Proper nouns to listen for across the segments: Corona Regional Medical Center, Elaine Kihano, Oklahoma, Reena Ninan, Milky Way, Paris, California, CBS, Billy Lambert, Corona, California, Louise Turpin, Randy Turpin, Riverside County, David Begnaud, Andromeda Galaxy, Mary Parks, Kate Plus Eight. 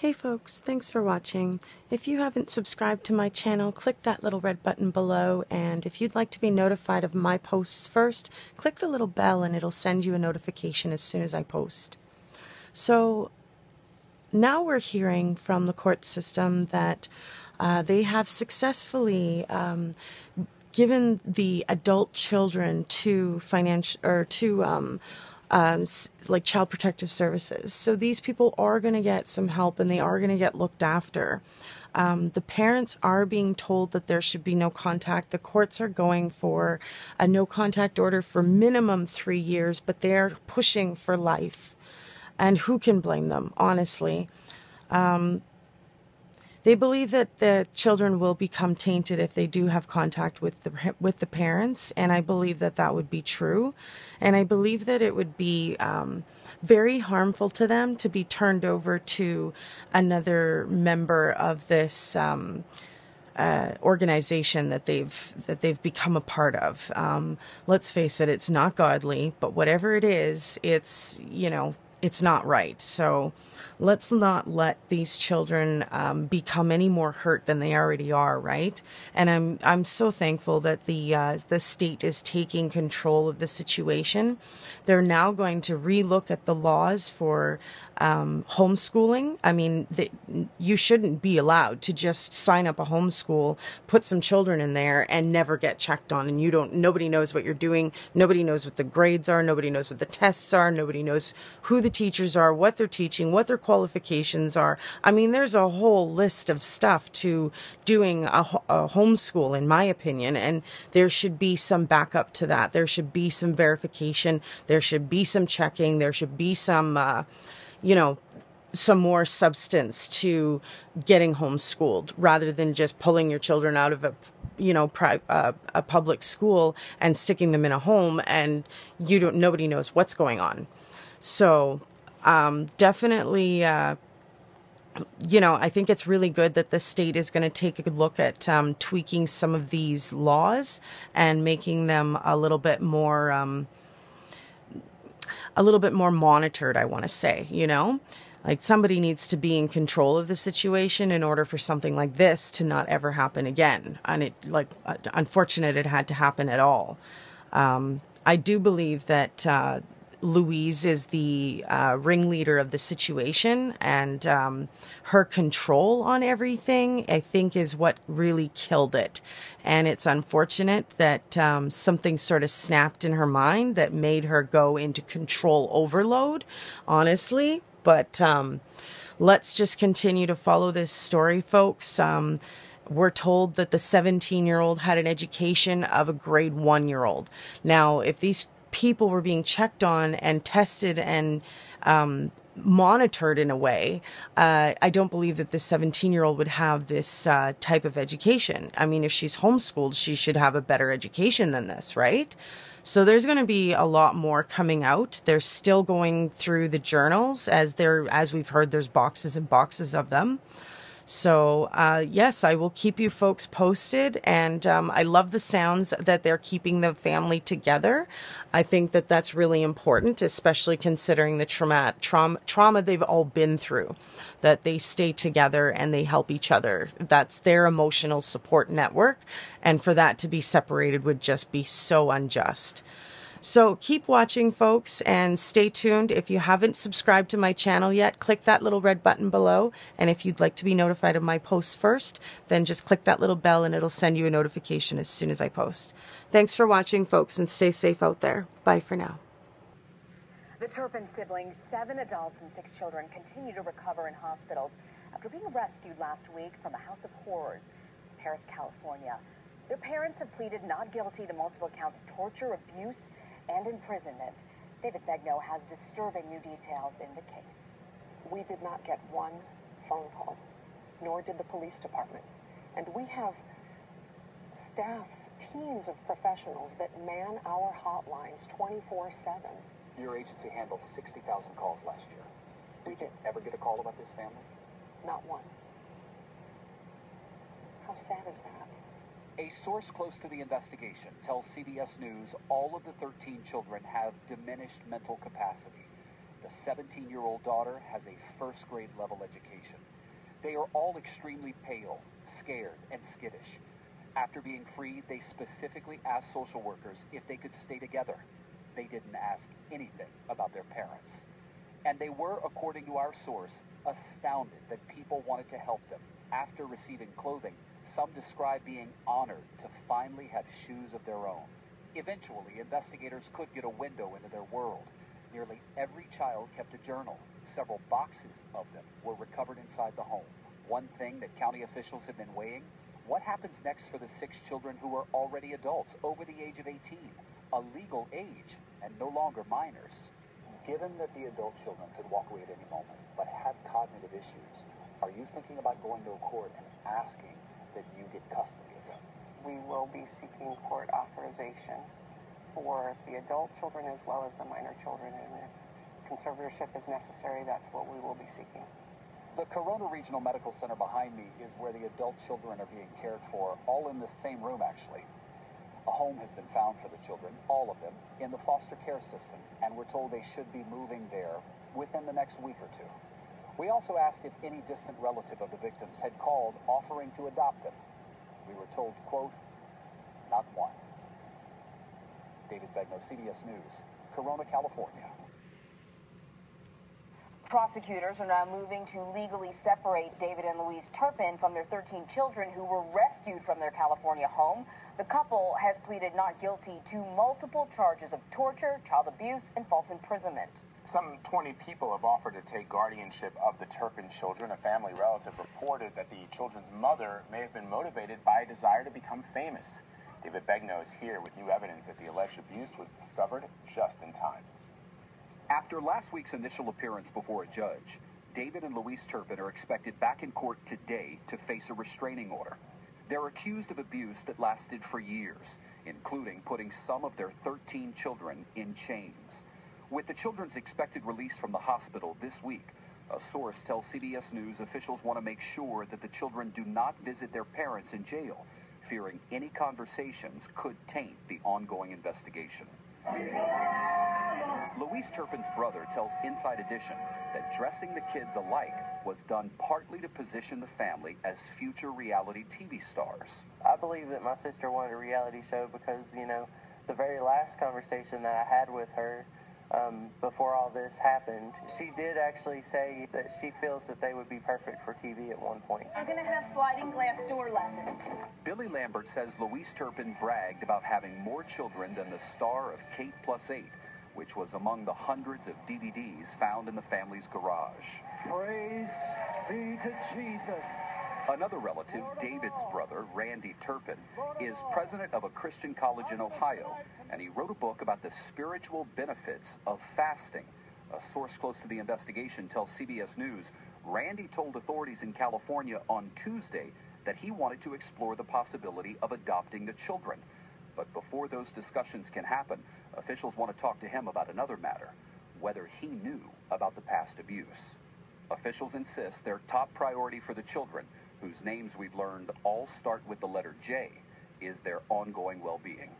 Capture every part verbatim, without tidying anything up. Hey folks, thanks for watching. If you haven't subscribed to my channel, click that little red button below, and if you'd like to be notified of my posts first, click the little bell and it'll send you a notification as soon as I post. So now we're hearing from the court system that uh, they have successfully um, given the adult children to financial or to um, Um, like Child Protective Services. So these people are going to get some help and they are going to get looked after. Um, the parents are being told that there should be no contact. The courts are going for a no contact order for minimum three years, but they're pushing for life. And who can blame them, honestly? Um, they believe that the children will become tainted if they do have contact with the with the parents, and I believe that that would be true, and I believe that it would be um, very harmful to them to be turned over to another member of this um, uh, organization that they've that they've become a part of. Um, let's face it, it's not godly, but whatever it is, it's you know. It's not right. So let's not let these children um, become any more hurt than they already are, right? And I'm I'm so thankful that the uh, the state is taking control of the situation. They're now going to relook at the laws for um, homeschooling. I mean, the, you shouldn't be allowed to just sign up a homeschool, put some children in there, and never get checked on. And you don't. Nobody knows what you're doing. Nobody knows what the grades are. Nobody knows what the tests are. Nobody knows who the teachers are, what they're teaching, what their qualifications are. I mean, there's a whole list of stuff to doing a, a homeschool, in my opinion, and there should be some backup to that. There should be some verification. There should be some checking. There should be some, uh, you know, some more substance to getting homeschooled rather than just pulling your children out of a, you know, pri uh, a public school and sticking them in a home, and you don't. Nobody knows what's going on. So um, definitely, uh, you know, I think it's really good that the state is going to take a look at um, tweaking some of these laws and making them a little bit more, um, a little bit more monitored, I want to say, you know. Like, somebody needs to be in control of the situation in order for something like this to not ever happen again. And it, like, uh, unfortunate it had to happen at all. Um, I do believe that, uh, Louise is the uh, ringleader of the situation, and um, her control on everything, I think, is what really killed it. And it's unfortunate that um, something sort of snapped in her mind that made her go into control overload, honestly. But um, let's just continue to follow this story, folks. Um, We're told that the seventeen-year-old had an education of a grade one-year-old. Now, if these people were being checked on and tested and um, monitored in a way, uh, I don't believe that this seventeen-year-old would have this uh, type of education. I mean, if she's homeschooled, she should have a better education than this, right? So there's going to be a lot more coming out. They're still going through the journals, as they're, as we've heard, there's boxes and boxes of them. So, uh, yes, I will keep you folks posted, and um, I love the sounds that they're keeping the family together. I think that that's really important, especially considering the trauma, trauma, trauma they've all been through, that they stay together and they help each other. That's their emotional support network, and for that to be separated would just be so unjust. So keep watching, folks, and stay tuned. If you haven't subscribed to my channel yet, click that little red button below. And if you'd like to be notified of my posts first, then just click that little bell and it'll send you a notification as soon as I post. Thanks for watching, folks, and stay safe out there. Bye for now. The Turpin siblings, seven adults and six children, continue to recover in hospitals after being rescued last week from a house of horrors in Paris, California. Their parents have pleaded not guilty to multiple counts of torture, abuse, and imprisonment. David Begnaud has disturbing new details in the case. We did not get one phone call, nor did the police department. And we have staffs, teams of professionals that man our hotlines twenty-four seven. Your agency handled sixty thousand calls last year. Did, did you ever get a call about this family? Not one. How sad is that? A source close to the investigation tells C B S News all of the thirteen children have diminished mental capacity. The seventeen-year-old daughter has a first-grade level education. They are all extremely pale, scared, and skittish. After being freed, they specifically asked social workers if they could stay together. They didn't ask anything about their parents. And they were, according to our source, astounded that people wanted to help them. After receiving clothing, some described being honored to finally have shoes of their own. Eventually, investigators could get a window into their world. Nearly every child kept a journal. Several boxes of them were recovered inside the home. One thing that county officials have been weighing, what happens next for the six children who are already adults over the age of eighteen, a legal age, and no longer minors? Given that the adult children could walk away at any moment, but have cognitive issues, are you thinking about going to a court and asking that you get custody of them? We will be seeking court authorization for the adult children as well as the minor children, and if conservatorship is necessary, that's what we will be seeking. The Corona Regional Medical Center behind me is where the adult children are being cared for, all in the same room, actually. A home has been found for the children, all of them, in the foster care system, and we're told they should be moving there within the next week or two. We also asked if any distant relative of the victims had called offering to adopt them. We were told, quote, not one. David Begnaud, C B S News, Corona, California. Prosecutors are now moving to legally separate David and Louise Turpin from their thirteen children who were rescued from their California home. The couple has pleaded not guilty to multiple charges of torture, child abuse, and false imprisonment. Some twenty people have offered to take guardianship of the Turpin children. A family relative reported that the children's mother may have been motivated by a desire to become famous. David Begnaud is here with new evidence that the alleged abuse was discovered just in time. After last week's initial appearance before a judge, David and Louise Turpin are expected back in court today to face a restraining order. They're accused of abuse that lasted for years, including putting some of their thirteen children in chains. With the children's expected release from the hospital this week, a source tells C B S News officials want to make sure that the children do not visit their parents in jail, fearing any conversations could taint the ongoing investigation. Louise Turpin's brother tells Inside Edition that dressing the kids alike was done partly to position the family as future reality T V stars. I believe that my sister wanted a reality show because, you know, the very last conversation that I had with her um, before all this happened, she did actually say that she feels that they would be perfect for T V at one point. I'm going to have sliding glass door lessons. Billy Lambert says Louise Turpin bragged about having more children than the star of Kate Plus Eight, which was among the hundreds of D V Ds found in the family's garage. Praise be to Jesus. Another relative, David's brother, Randy Turpin, is president of a Christian college in Ohio, and he wrote a book about the spiritual benefits of fasting. A source close to the investigation tells C B S News Randy told authorities in California on Tuesday that he wanted to explore the possibility of adopting the children. But before those discussions can happen, officials want to talk to him about another matter, whether he knew about the past abuse. Officials insist their top priority for the children, whose names we've learned all start with the letter J, is their ongoing well-being.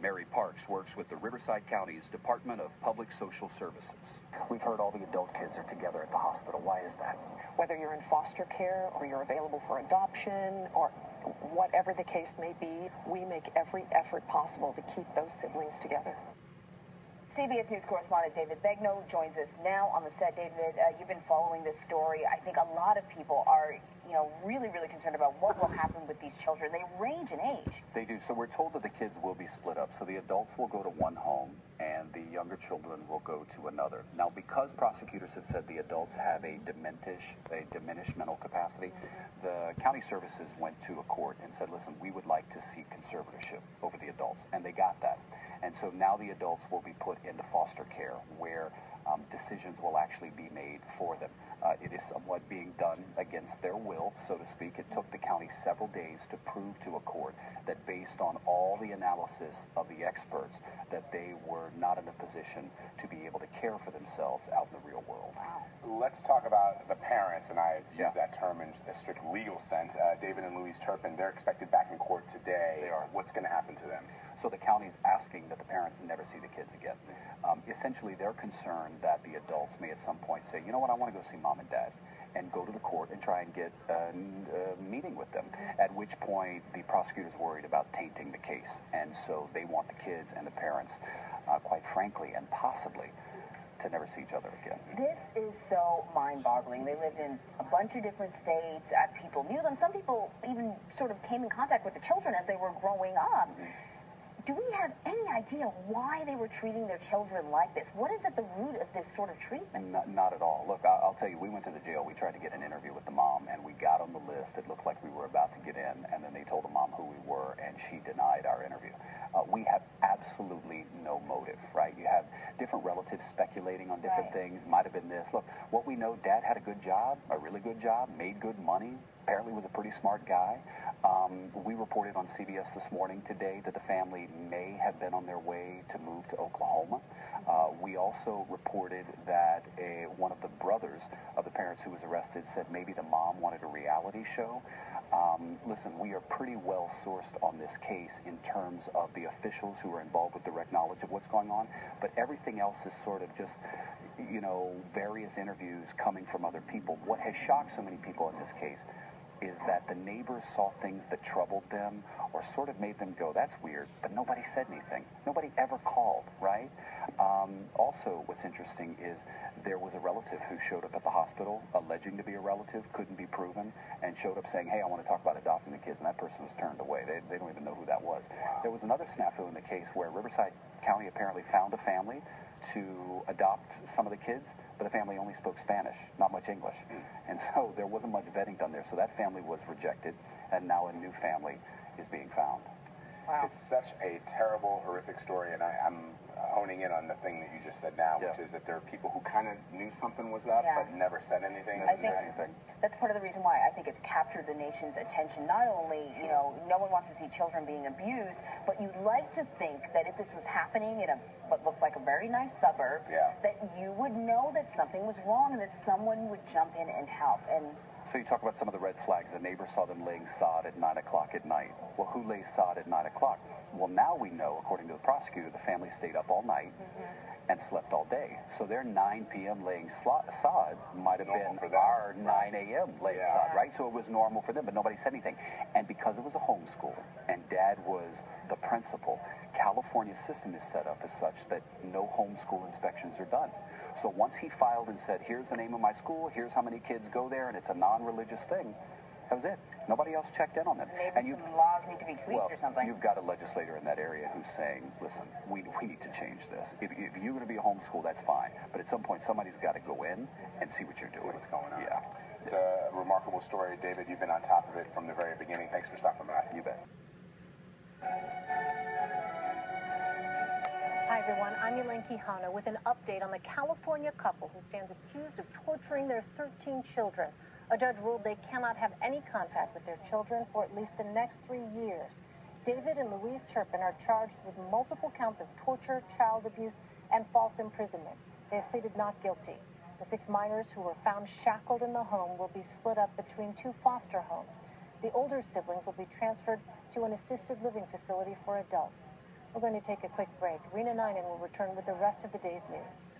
Mary Parks works with the Riverside County's Department of Public Social Services. We've heard all the adult kids are together at the hospital. Why is that? Whether you're in foster care or you're available for adoption or whatever the case may be, we make every effort possible to keep those siblings together. C B S News correspondent David Begnaud joins us now on the set. David, uh, you've been following this story. I think a lot of people are, you know, really, really concerned about what will happen with these children. They range in age. They do. So we're told that the kids will be split up. So the adults will go to one home and the younger children will go to another. Now, because prosecutors have said the adults have a diminish, a diminished mental capacity, mm-hmm. The county services went to a court and said, listen, we would like to seek conservatorship over the adults. And they got that. And so now the adults will be put into foster care where um, decisions will actually be made for them. Uh, it is somewhat being done against their will, so to speak. It took the county several days to prove to a court that based on all the analysis of the experts that they were not in a position to be able to care for themselves out in the real world. Let's talk about the parents, and I use yeah. that term in a strict legal sense. Uh, David and Louise Turpin, they're expected back in court today. They are. What's going to happen to them? So the county's asking that the parents never see the kids again. Um, essentially, they're concerned that the adults may at some point say, you know what, I want to go see mom and dad, and go to the court and try and get a, a meeting with them, at which point the prosecutor's worried about tainting the case. And so they want the kids and the parents, uh, quite frankly and possibly, to never see each other again. This is so mind-boggling. They lived in a bunch of different states. Uh, people knew them. Some people even sort of came in contact with the children as they were growing up. Mm-hmm. Do we have any idea why they were treating their children like this? What is at the root of this sort of treatment? Not, not at all. Look, I'll tell you, we went to the jail. We tried to get an interview with the mom, and we got on the list. It looked like we were about to get in, and then they told the mom who we were, and she denied our interview. Uh, we have absolutely no motive, right? You have different relatives speculating on different right. things. Might have been this. Look, what we know, dad had a good job, a really good job, made good money, apparently was a pretty smart guy. Um, we reported on C B S this morning today that the family may have been on their way to move to Oklahoma. Uh, we also reported that a, one of the brothers of the parents who was arrested said maybe the mom wanted a reality show. Um, listen, we are pretty well sourced on this case in terms of the officials who are involved with direct knowledge of what's going on, but everything else is sort of just, you know, various interviews coming from other people. What has shocked so many people in this case is that the neighbors saw things that troubled them or sort of made them go, that's weird, but nobody said anything. Nobody ever called, right? Um, also, what's interesting is there was a relative who showed up at the hospital, alleging to be a relative, couldn't be proven, and showed up saying, hey, I want to talk about adopting the kids, and that person was turned away. They, they don't even know who that was. There was another snafu in the case where Riverside County apparently found a family to adopt some of the kids, but the family only spoke Spanish, not much English. And so there wasn't much vetting done there. So that family was rejected, and now a new family is being found. Wow. It's such a terrible, horrific story, and I, I'm honing in on the thing that you just said now, yeah. which is that there are people who kind of knew something was up, yeah. but never said anything. I think anything. That's part of the reason why I think it's captured the nation's attention. Not only, you know, no one wants to see children being abused, but you'd like to think that if this was happening in a what looks like a very nice suburb, yeah. that you would know that something was wrong and that someone would jump in and help. And so you talk about some of the red flags. The neighbor saw them laying sod at nine o'clock at night. Well, who lays sod at nine o'clock? Well, now we know, according to the prosecutor, the family stayed up all night mm-hmm. and slept all day. So their nine p m laying sod might have been for our nine a m laying yeah. sod, right? So it was normal for them, but nobody said anything. And because it was a homeschool and dad was the principal, California's system is set up as such that no homeschool inspections are done. So once he filed and said, here's the name of my school, here's how many kids go there, and it's a non-religious thing, that was it. Nobody else checked in on them. Maybe and you, some laws need to be tweaked well, or something. You've got a legislator in that area who's saying, listen, we, we need to change this. If, if you're going to be a homeschool, that's fine. But at some point, somebody's got to go in and see what you're doing. See what's going on. Yeah. It's a remarkable story. David, you've been on top of it from the very beginning. Thanks for stopping by. You bet. Hi, everyone. I'm Elaine Kihano with an update on the California couple who stands accused of torturing their thirteen children. A judge ruled they cannot have any contact with their children for at least the next three years. David and Louise Turpin are charged with multiple counts of torture, child abuse, and false imprisonment. They have pleaded not guilty. The six minors who were found shackled in the home will be split up between two foster homes. The older siblings will be transferred to an assisted living facility for adults. We're going to take a quick break. Reena Ninan will return with the rest of the day's news.